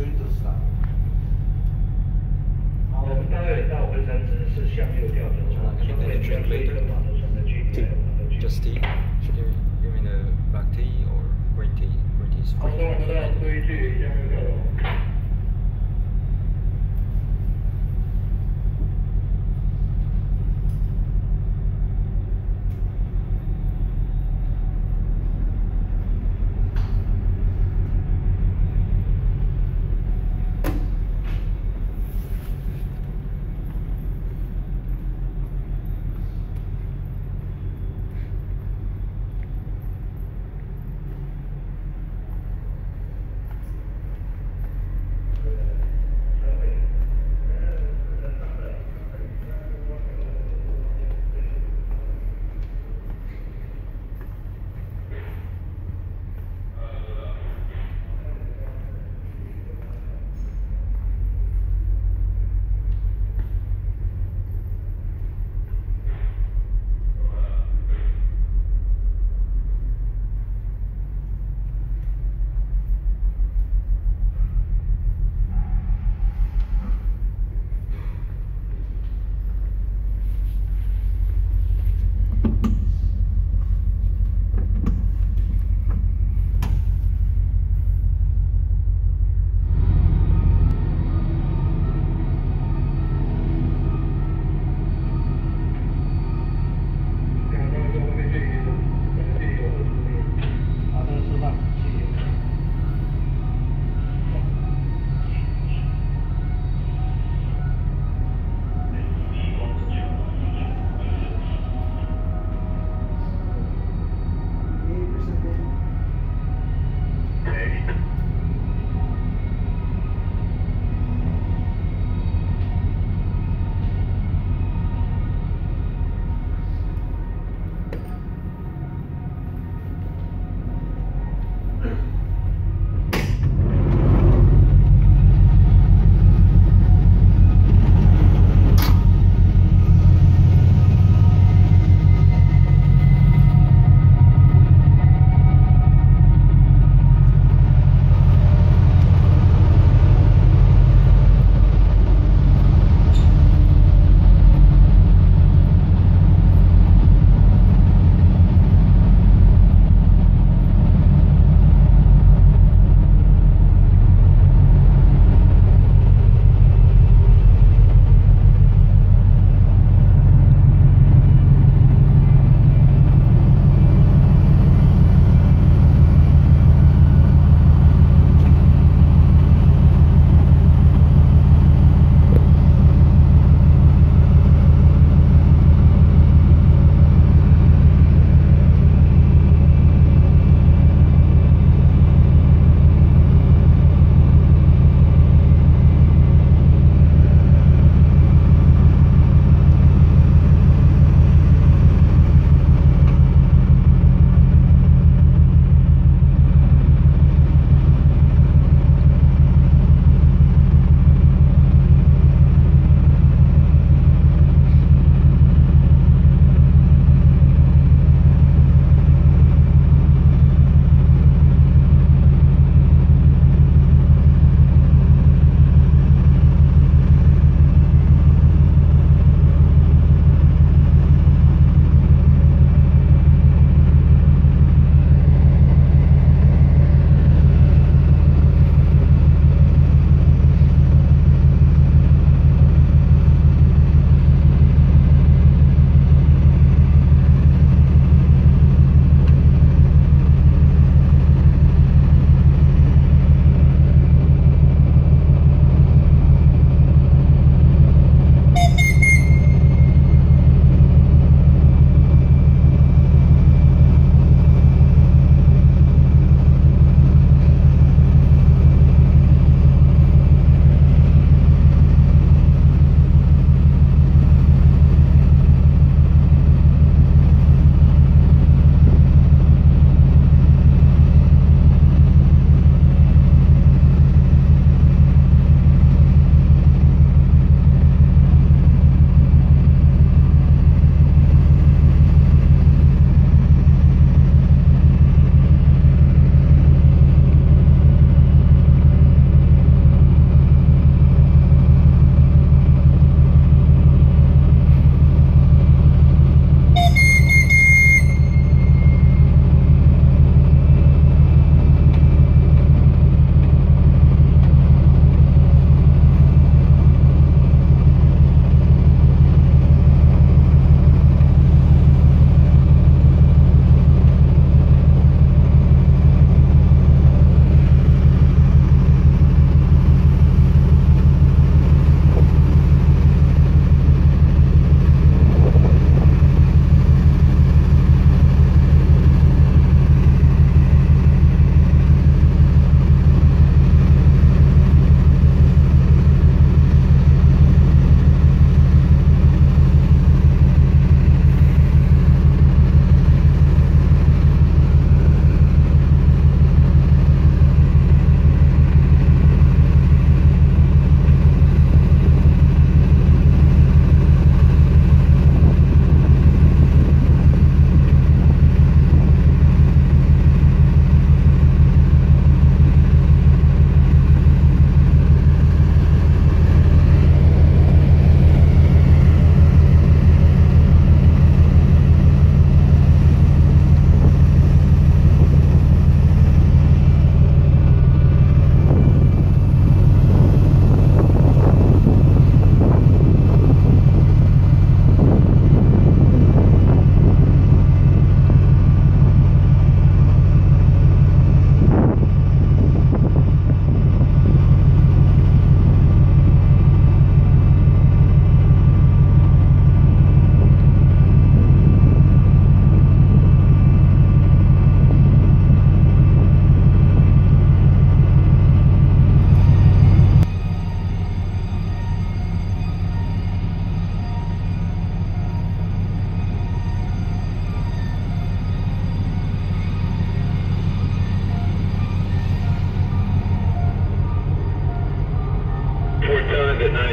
水准上。好，我们待会到我们人资是向右调整，相对偏对更往的上的距离。Just tea? Should you mean a black tea or green tea? Green tea is fine.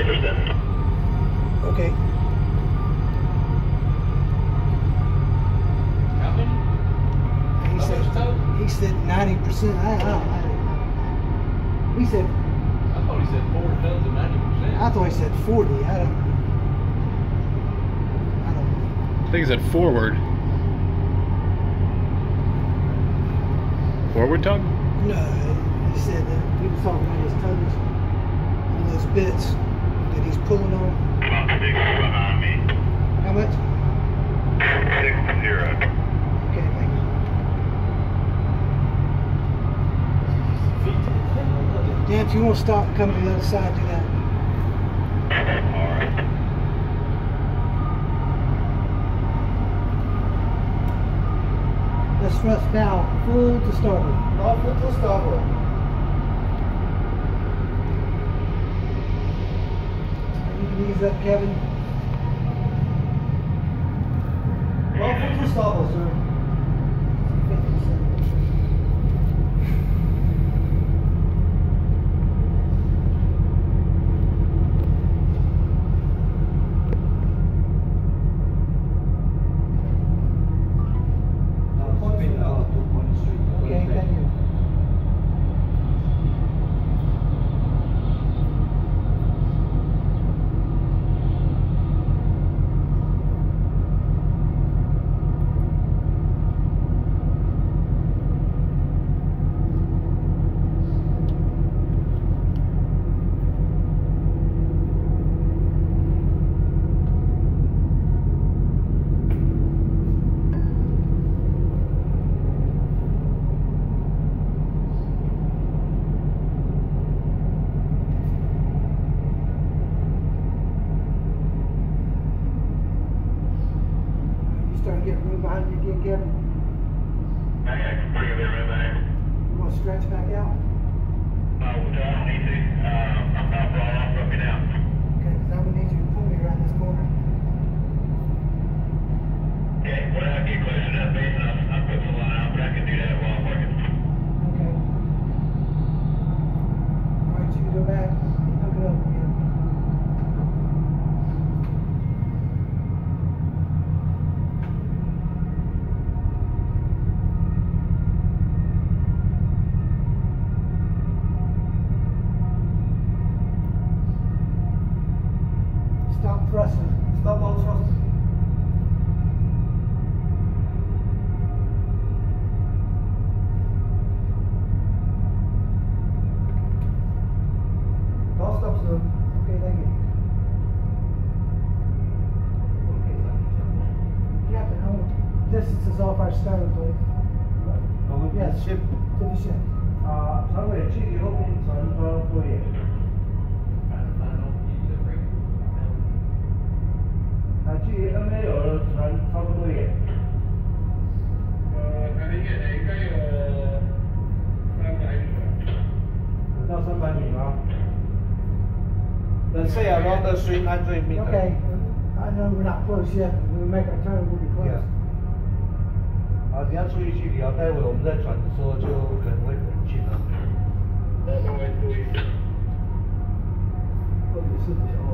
understand. Okay. How many? He said 90%. I don't know. He said. I thought he said 4 tons of 90%. I thought he said 40. I don't know. I think he said forward. Forward tug? No, he said that he was talking about his tugs and those bits that he's pulling on. About 6 behind me. How much? 6-0. Okay, thank you. Dan, if you want to stop and come to the other side, do that. Thrust now full to starboard. All full to starboard. Bring your knees up, Kevin. All full to starboard, sir. 300 meters. Okay, I know we're not close yet. When we make our turn, we'll be close. Yeah. 怎样注意距离啊？待会我们在转的时候就可能会很近了。大家稍微注意。特别是比较后。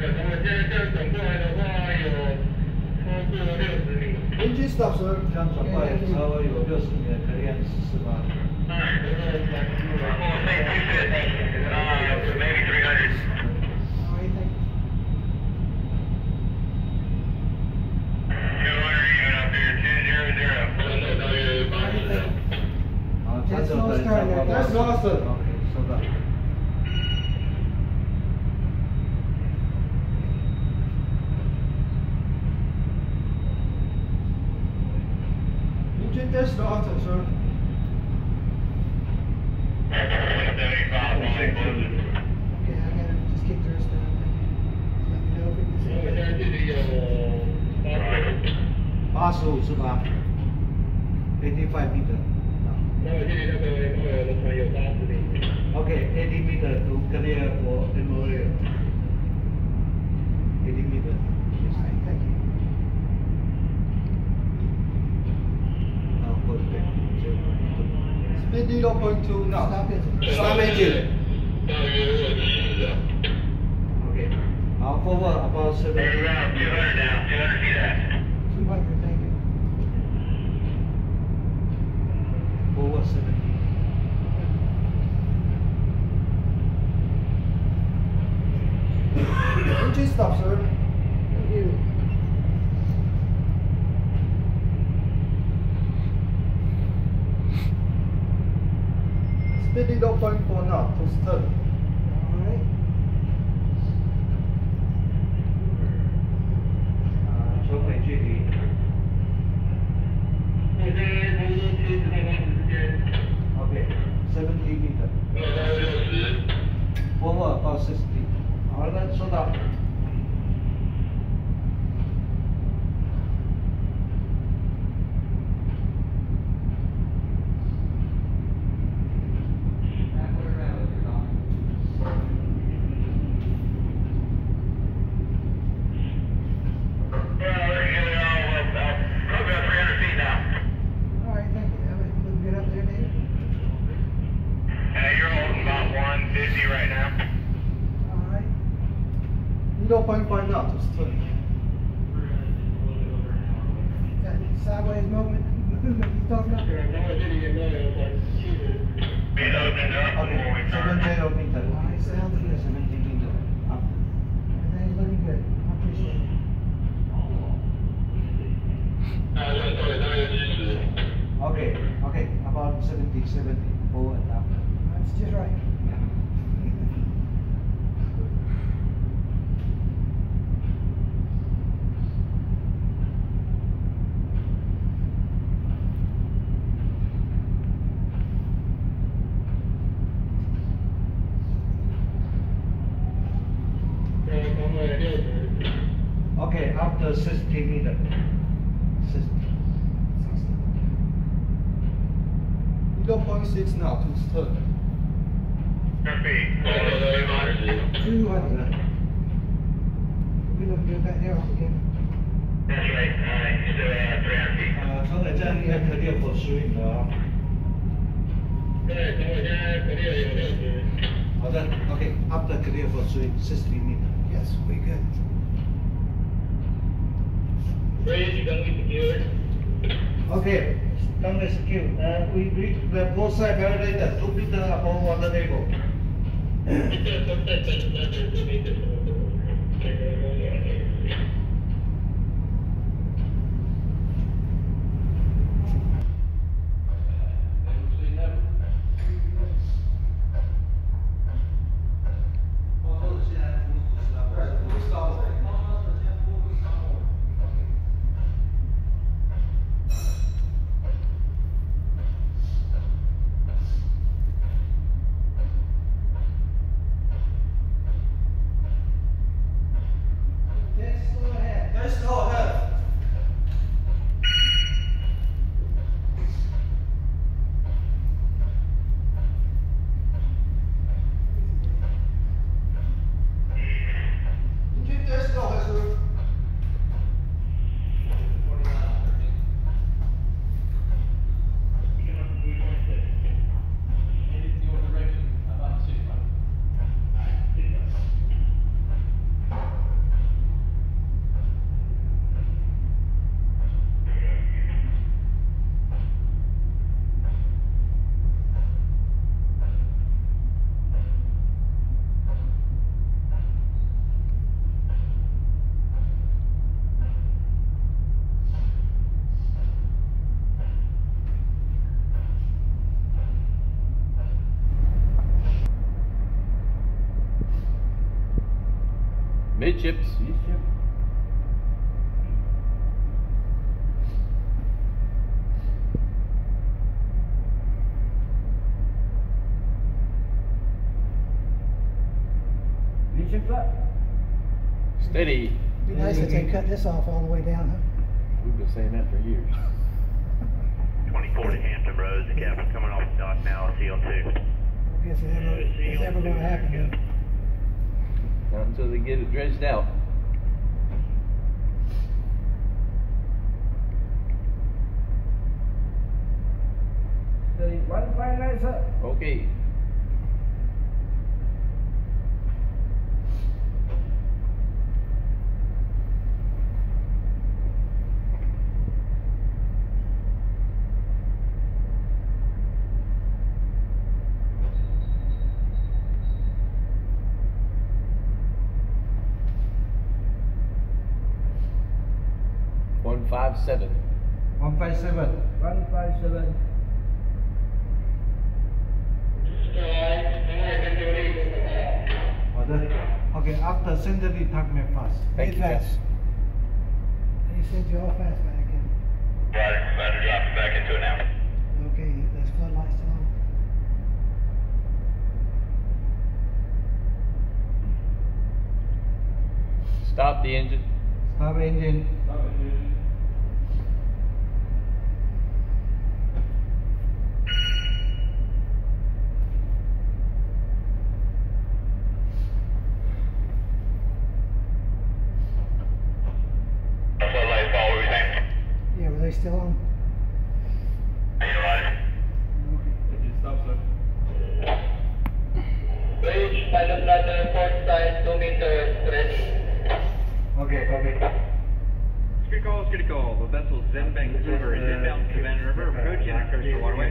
Engine stops every time from fire, so you will see the Korean system. Maybe 300. That's no standard. That's awesome. Okay, so that. Engine test auto, sir. 175. Okay, I gotta just get theirs done. Basel, Suba. 85 meters. Okay, 80 meters to clear for memorial. 80 meters. Yes, thank you. Now go back. Speed 0.2 now. Stop engine. Okay. Now forward about 70. 200 down, 200 feet out. 200. Over 70. Engine stop, sir. Thank you. Speed 0.4 now to start. Alright. So my GD. Okay, 70 meters. Over about 60. Alright, so that. Okay, after 60 meters. 0.6 now to start. 200. We don't get that arrow again. That's right. Alright, so 300 feet. So the clear for shooting now. Okay, after clear for shooting, 60 meters. Yes, we good. Bridge, gonna be secured. Okay, gonna be secured. We reach the both side elevator 2 meters above water table. Midships. Midship. Midships up. Steady. It'd be nice if they cut this off all the way down. Huh? We've been saying that for years. 24 to Hampton Roads, the captain's coming off the dock now, CL2. I guess it's never going to happen. Huh? Not until they get it dredged out. Okay. One five seven. Okay, after sender the tag me fast. Thank you. Fast. He sent you all fast back again. Roger, about to drop it back into an hour. Okay, there's floodlights still on. Stop the engine. Stop engine. Still on? Engine stop, sir. Bridge, pilot ladder, port side, 2 meters, ready. Okay. Critical, the vessel Zenbank Silver is inbound Savannah River, approaching Intercoastal Waterway.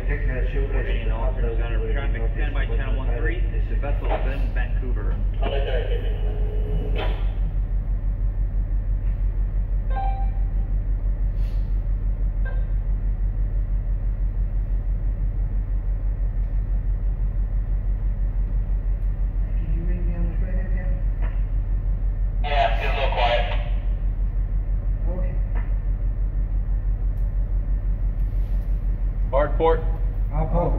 Coordinating all service center of traffic, standby channel 13, the vessel Zen Vancouver. Hard port. Hard port.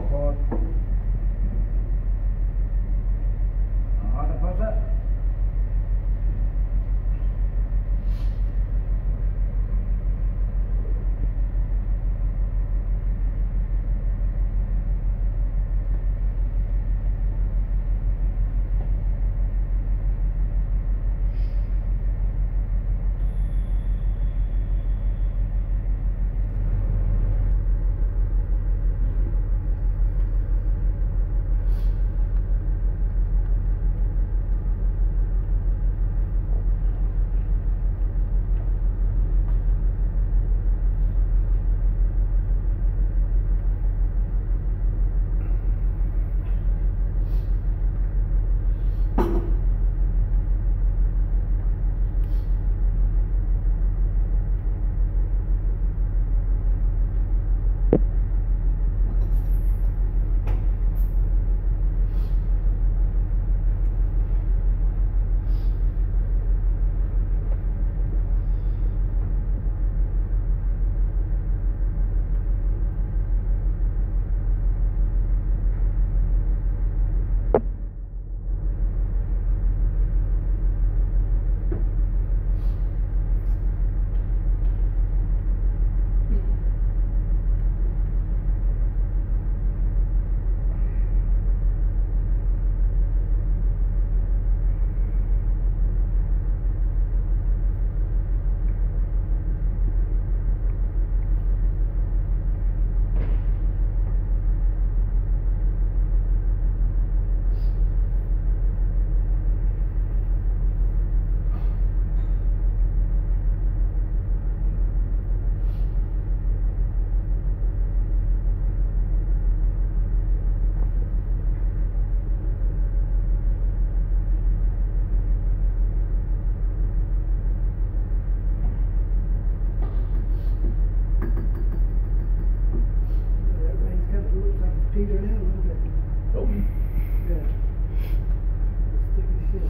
Good.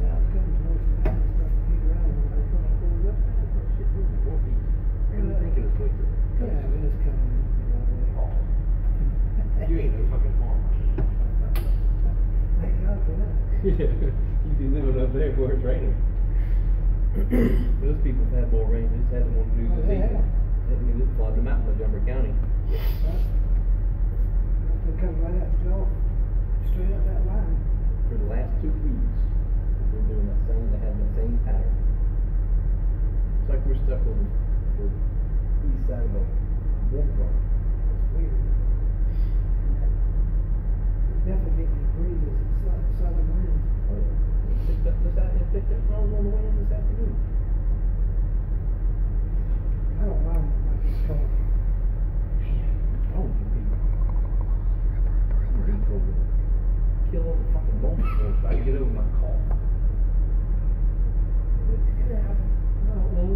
Yeah, it's coming. Yeah, you'd be living up there for a trainer. Those people had more rain, they just had them on the news this evening. They just flooded them out in Montgomery County. They come right up the door, straight up that line. For the last 2 weeks, we've been doing that same, they had the same pattern. It's like we're stuck on the east side of a warm front. It's weird. Definitely breezes and southern wind. Oh yeah. It picked up wrong on the wind this afternoon. I don't mind like it's cold. Oh, you people. Kill all the fucking bones if I can get over my cough. Yeah, I don't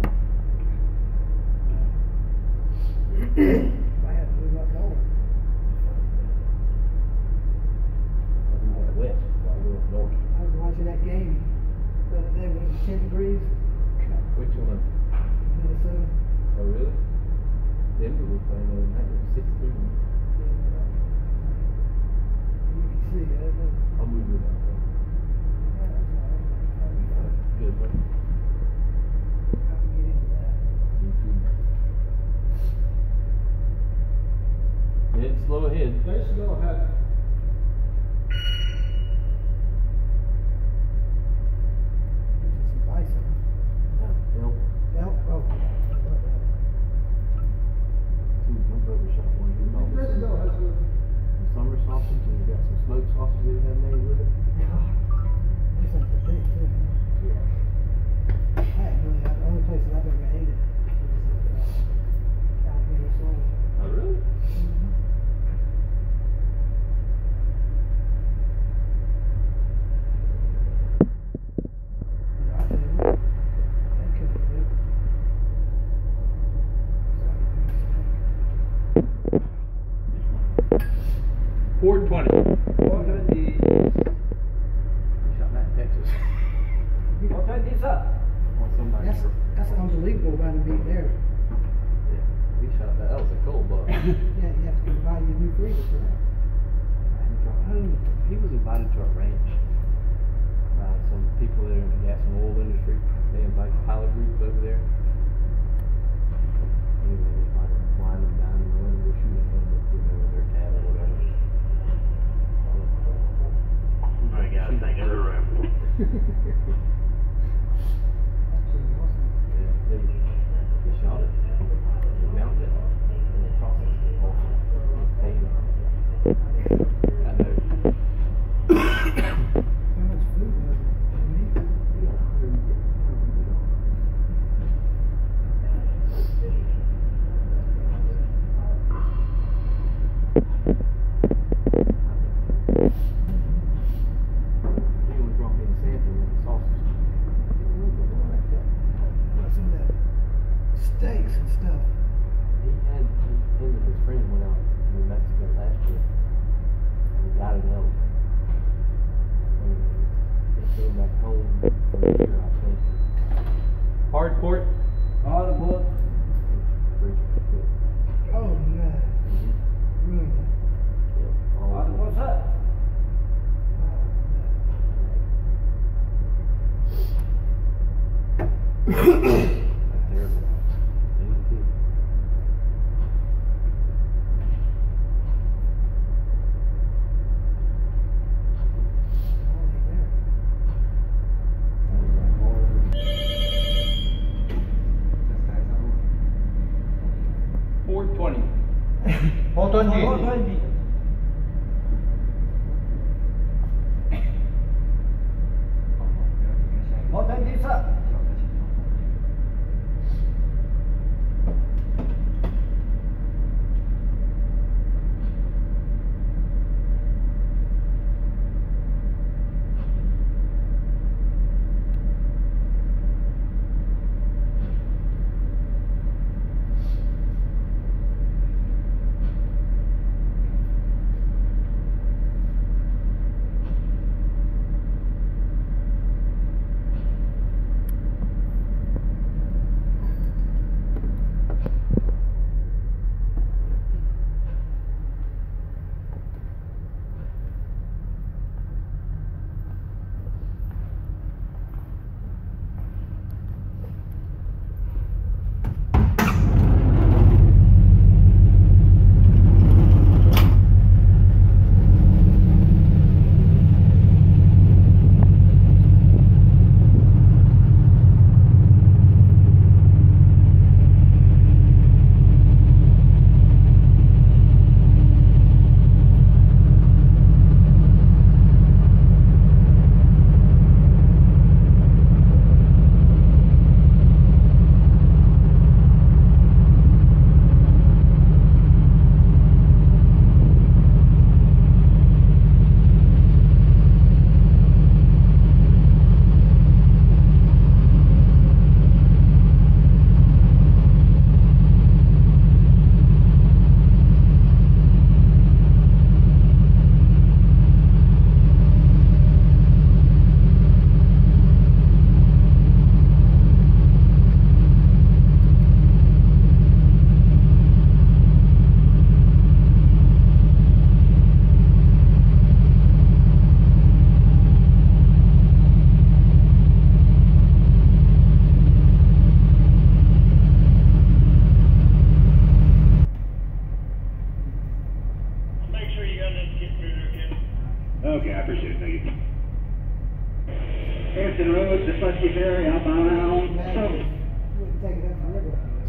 know. I had to move up north. West, while we were north. I was watching that game the other day when it was 10 degrees. Which one? Minnesota. Oh, really? Denver was playing the other night. It was 16. You can see it. I'll move it out there. Good one. I can get into that. You didn't slow ahead. They still have. I appreciate it. Thank you. Harrison Road, just left you there, outbound.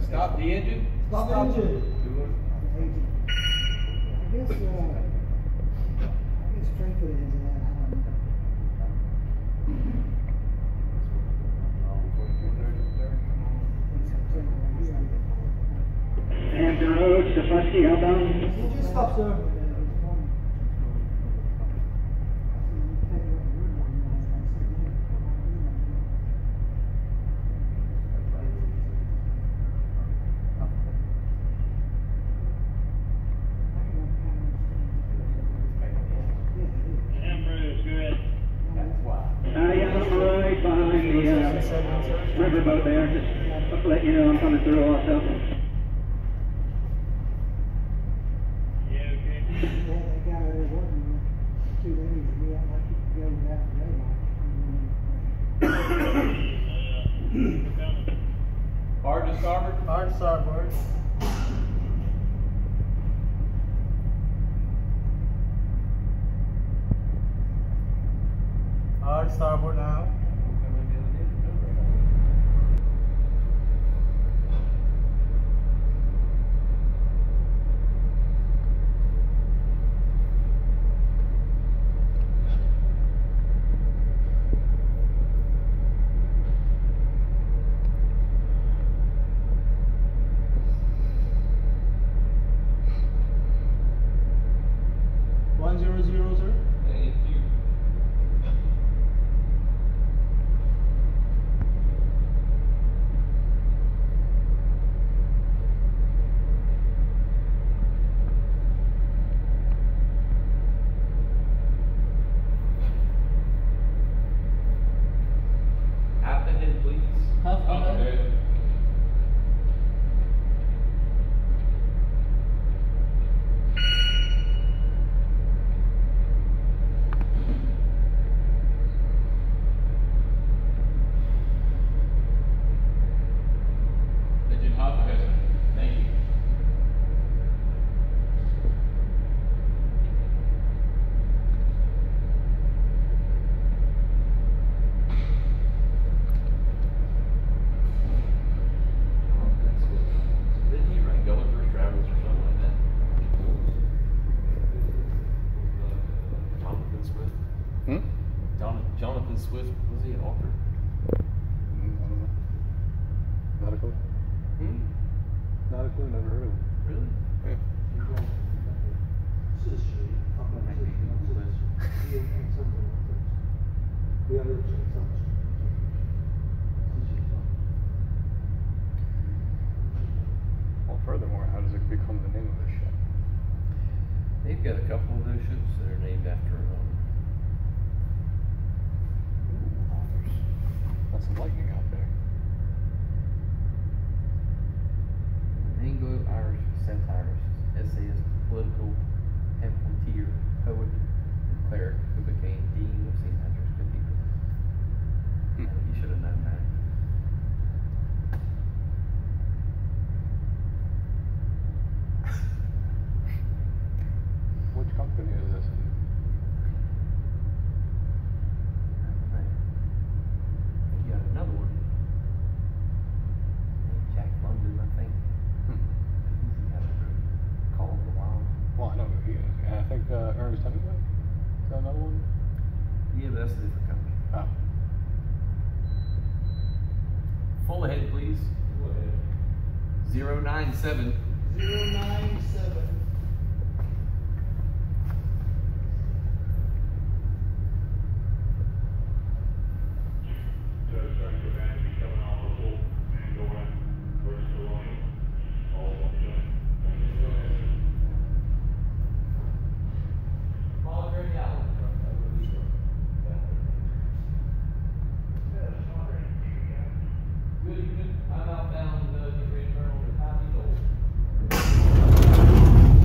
Stop the engine. Stop the engine. I guess Trey put it into that. I don't know. Hampton Road, Stefanski, outbound. Just stop, sir. Riverboat there, just let you know I'm coming through also. Yeah, okay. Yeah, that guy there wasn't too late. He had like he could go without the radar. Hard to starboard? Hard to starboard. Hard to starboard now. Swift, was he an author? I don't know. Not a clue. Not a clue, never heard of him. Really? Yeah. Well, furthermore, how does it become the name of the ship? They've got a couple of those ships that are named after some lightning out there. Anglo-Irish satires, essayist, political pamphleteer, poet, and cleric who became Dean of St. Patrick's Cathedral. You should have known that. Which company is this? That's a different company. Oh. Full ahead, please. Full ahead. 097. 097. I'm outbound, the internal, the 5 years old.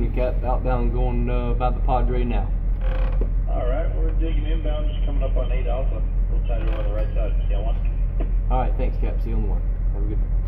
you got outbound going by the Padre now. Alright, we're digging inbound, just coming up on 8 Alpha. We'll tie to on the right side of CL1. Alright, thanks, Cap. See you on the one. Have a good one.